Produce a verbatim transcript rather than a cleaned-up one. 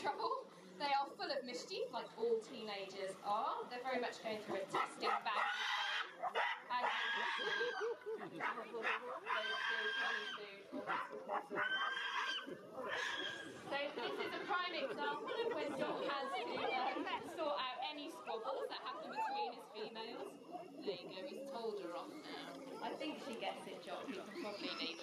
trouble. They are full of mischief, like all teenagers are. They're very much going through a testing phase. As you can see, they steal food or So this is a prime example of when Doc has to uh, sort out any squabbles that happen between his females. There you go, he's told her off now. I think she gets it, Jock. You probably need